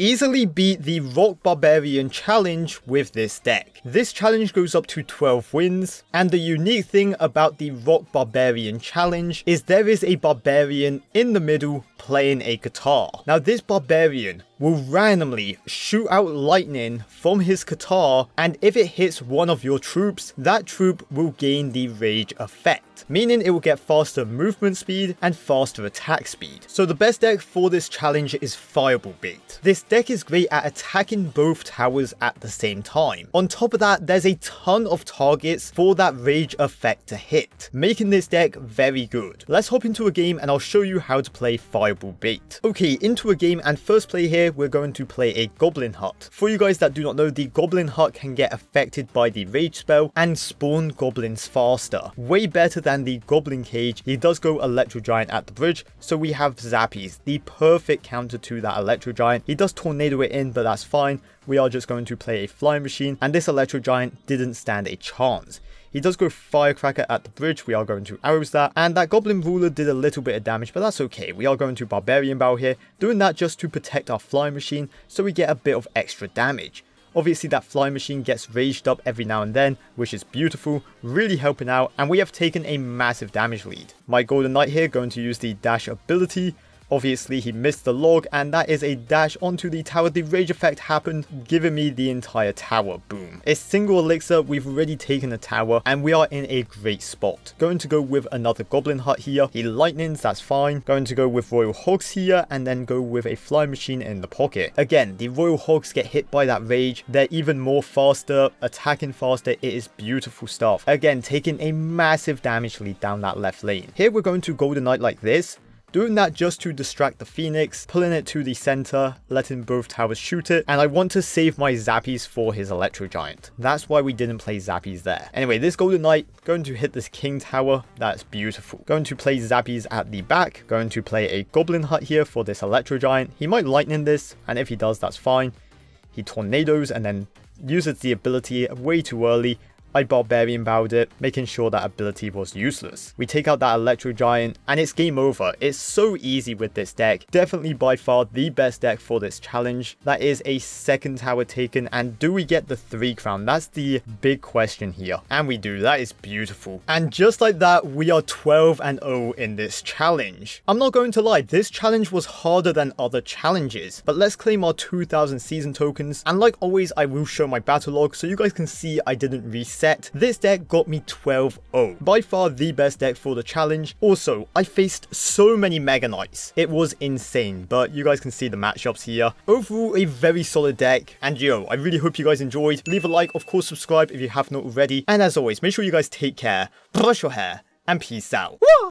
easily beat the Rock Barbarian challenge with this deck. This challenge goes up to 12 wins, and the unique thing about the Rock Barbarian challenge is there is a Barbarian in the middle playing a guitar. Now this Barbarian will randomly shoot out lightning from his guitar, and if it hits one of your troops, that troop will gain the rage effect, meaning it will get faster movement speed and faster attack speed. So the best deck for this challenge is Fireball Bait. This deck is great at attacking both towers at the same time. On top of that, there's a ton of targets for that rage effect to hit, making this deck very good. Let's hop into a game and I'll show you how to play Fireball Bait. Okay, into a game, and first play here we're going to play a Goblin Hut. For you guys that do not know, the Goblin Hut can get affected by the rage spell and spawn goblins faster. Way better than the Goblin Cage. He does go Electro Giant at the bridge, so we have Zappies, the perfect counter to that Electro Giant. He does Tornado it in, but that's fine. We are just going to play a Flying Machine, and this Electro Giant didn't stand a chance. He does go Firecracker at the bridge. We are going to arrows that, and that Goblin Ruler did a little bit of damage, but that's okay. We are going to Barbarian Bow here, doing that just to protect our Flying Machine so we get a bit of extra damage. Obviously that Flying Machine gets raged up every now and then, which is beautiful, really helping out, and we have taken a massive damage lead. My Golden Knight here going to use the dash ability. Obviously he missed the log, and that is a dash onto the tower. The rage effect happened, giving me the entire tower. Boom. A single elixir, we've already taken a tower, and we are in a great spot. Going to go with another Goblin Hut here. He lightnings, that's fine. Going to go with Royal Hogs here, and then go with a Flying Machine in the pocket. Again, the Royal Hogs get hit by that rage. They're even more faster, attacking faster. It is beautiful stuff. Again, taking a massive damage lead down that left lane. Here we're going to Golden Knight like this, doing that just to distract the Phoenix, pulling it to the center, letting both towers shoot it, and I want to save my Zappies for his Electro Giant. That's why we didn't play Zappies there. Anyway, this Golden Knight, going to hit this King Tower, that's beautiful. Going to play Zappies at the back, going to play a Goblin Hut here for this Electro Giant. He might lightning this, and if he does, that's fine. He tornadoes and then uses the ability way too early. I Barbarian Bowed it, making sure that ability was useless. We take out that Electro Giant, and it's game over. It's so easy with this deck. Definitely by far the best deck for this challenge. That is a second tower taken, and do we get the 3 crown? That's the big question here. And we do. That is beautiful. And just like that, we are 12-0 in this challenge. I'm not going to lie, this challenge was harder than other challenges, but let's claim our 2000 season tokens. And like always, I will show my battle log so you guys can see I didn't reset. This deck got me 12-0. By far the best deck for the challenge. Also, I faced so many Mega Knights. It was insane, but you guys can see the matchups here. Overall, a very solid deck. And yo, I really hope you guys enjoyed. Leave a like, of course, subscribe if you have not already. And as always, make sure you guys take care, brush your hair, and peace out. Woo!